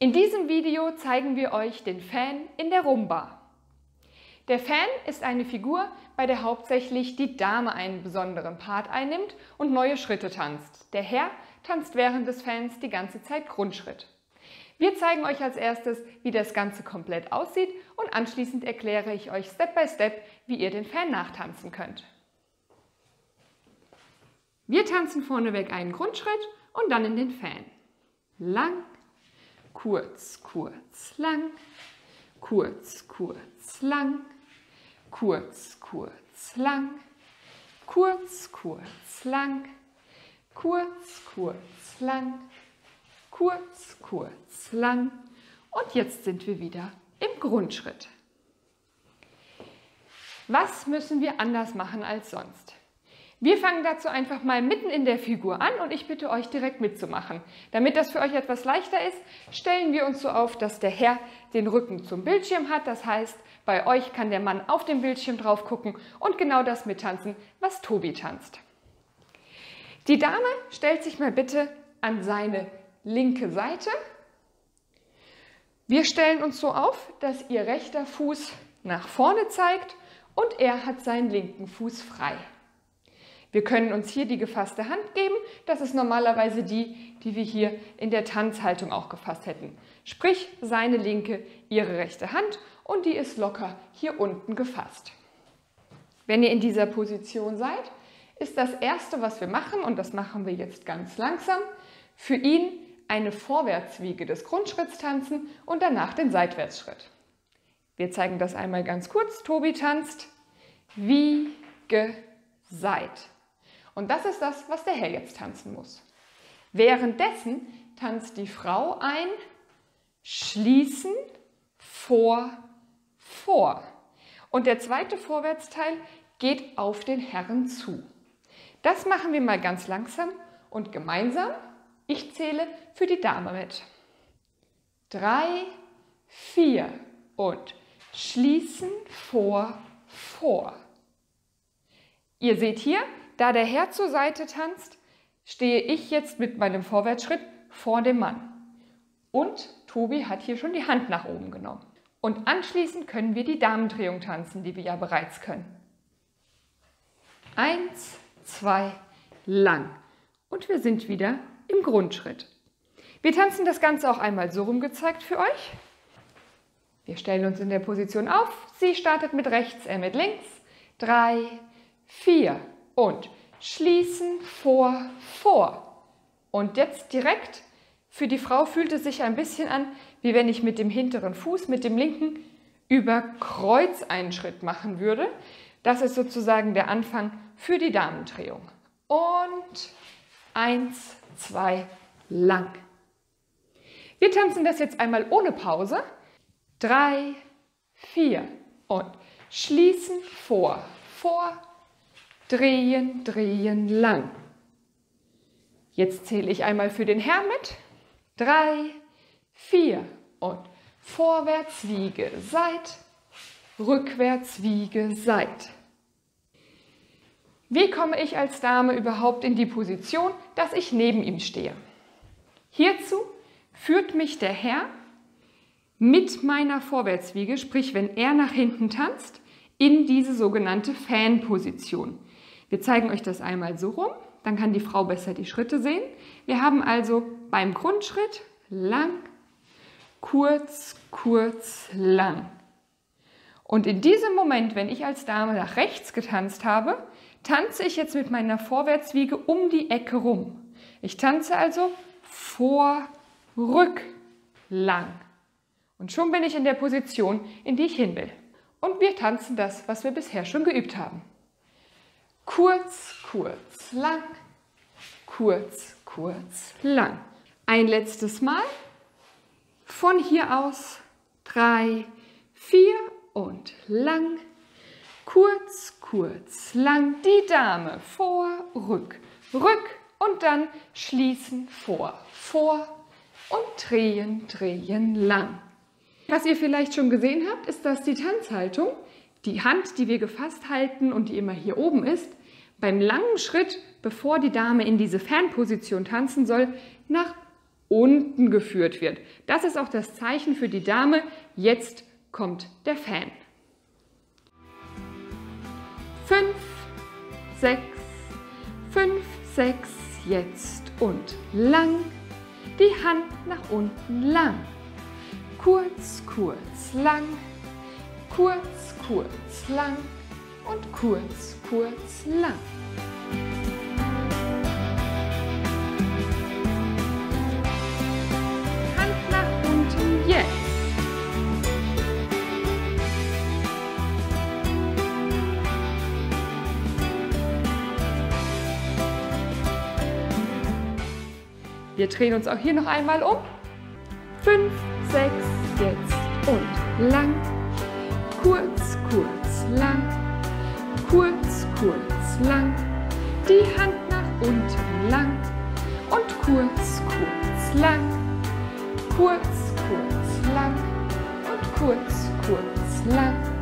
In diesem Video zeigen wir euch den Fan in der Rumba. Der Fan ist eine Figur, bei der hauptsächlich die Dame einen besonderen Part einnimmt und neue Schritte tanzt. Der Herr tanzt während des Fans die ganze Zeit Grundschritt. Wir zeigen euch als erstes, wie das Ganze komplett aussieht und anschließend erkläre ich euch Step by Step, wie ihr den Fan nachtanzen könnt. Wir tanzen vorneweg einen Grundschritt und dann in den Fan. Lang, kurz, kurz, lang, kurz, kurz, lang, kurz, kurz, lang, kurz, kurz, lang, kurz, kurz, lang, kurz, kurz, lang. Und jetzt sind wir wieder im Grundschritt. Was müssen wir anders machen als sonst? Wir fangen dazu einfach mal mitten in der Figur an und ich bitte euch direkt mitzumachen. Damit das für euch etwas leichter ist, stellen wir uns so auf, dass der Herr den Rücken zum Bildschirm hat. Das heißt, bei euch kann der Mann auf dem Bildschirm drauf gucken und genau das mittanzen, was Tobi tanzt. Die Dame stellt sich mal bitte an seine linke Seite. Wir stellen uns so auf, dass ihr rechter Fuß nach vorne zeigt und er hat seinen linken Fuß frei. Wir können uns hier die gefasste Hand geben. Das ist normalerweise die, die wir hier in der Tanzhaltung auch gefasst hätten. Sprich, seine linke, ihre rechte Hand und die ist locker hier unten gefasst. Wenn ihr in dieser Position seid, ist das Erste, was wir machen, und das machen wir jetzt ganz langsam, für ihn eine Vorwärtswiege des Grundschritts tanzen und danach den Seitwärtsschritt. Wir zeigen das einmal ganz kurz. Tobi tanzt Wiege, Seit. Und das ist das, was der Herr jetzt tanzen muss. Währenddessen tanzt die Frau ein Schließen, vor, vor. Und der zweite Vorwärtsteil geht auf den Herrn zu. Das machen wir mal ganz langsam und gemeinsam. Ich zähle für die Dame mit. 3, 4 und Schließen, vor, vor. Ihr seht hier, da der Herr zur Seite tanzt, stehe ich jetzt mit meinem Vorwärtsschritt vor dem Mann. Und Tobi hat hier schon die Hand nach oben genommen. Und anschließend können wir die Damendrehung tanzen, die wir ja bereits können. 1, 2, lang. Und wir sind wieder im Grundschritt. Wir tanzen das Ganze auch einmal so rum gezeigt für euch. Wir stellen uns in der Position auf. Sie startet mit rechts, er mit links. 3, 4 und Schließen, vor, vor. Und jetzt direkt, für die Frau fühlt es sich ein bisschen an, wie wenn ich mit dem hinteren Fuß, mit dem linken, über Kreuz einen Schritt machen würde. Das ist sozusagen der Anfang für die Damendrehung. Und 1, 2, lang. Wir tanzen das jetzt einmal ohne Pause. 3, 4 und Schließen, vor, vor. Drehen, drehen, lang. Jetzt zähle ich einmal für den Herrn mit. 3, 4 und vorwärts wiege, seit, rückwärts wiege, seit. Wie komme ich als Dame überhaupt in die Position, dass ich neben ihm stehe? Hierzu führt mich der Herr mit meiner Vorwärtswiege, sprich wenn er nach hinten tanzt, in diese sogenannte Fan-Position. Wir zeigen euch das einmal so rum, dann kann die Frau besser die Schritte sehen. Wir haben also beim Grundschritt lang, kurz, kurz, lang. Und in diesem Moment, wenn ich als Dame nach rechts getanzt habe, tanze ich jetzt mit meiner Vorwärtswiege um die Ecke rum. Ich tanze also vor, rück, lang. Und schon bin ich in der Position, in die ich hin will. Und wir tanzen das, was wir bisher schon geübt haben. Kurz, kurz, lang, kurz, kurz, lang. Ein letztes Mal. Von hier aus 3, 4 und lang. Kurz, kurz, lang. Die Dame vor, rück, rück und dann schließen, vor, vor und drehen, drehen, lang. Was ihr vielleicht schon gesehen habt, ist, dass die Tanzhaltung, die Hand, die wir gefasst halten und die immer hier oben ist, beim langen Schritt, bevor die Dame in diese Fanposition tanzen soll, nach unten geführt wird. Das ist auch das Zeichen für die Dame, jetzt kommt der Fan. 5, 6, 5, 6, jetzt und lang, die Hand nach unten lang, kurz, kurz, lang, kurz, kurz, lang und kurz, kurz, lang. Wir drehen uns auch hier noch einmal um. 5, 6, jetzt und lang. Kurz, kurz, lang. Kurz, kurz, lang. Die Hand nach unten lang. Und kurz, kurz, lang. Kurz, kurz, lang. Und kurz, kurz, lang.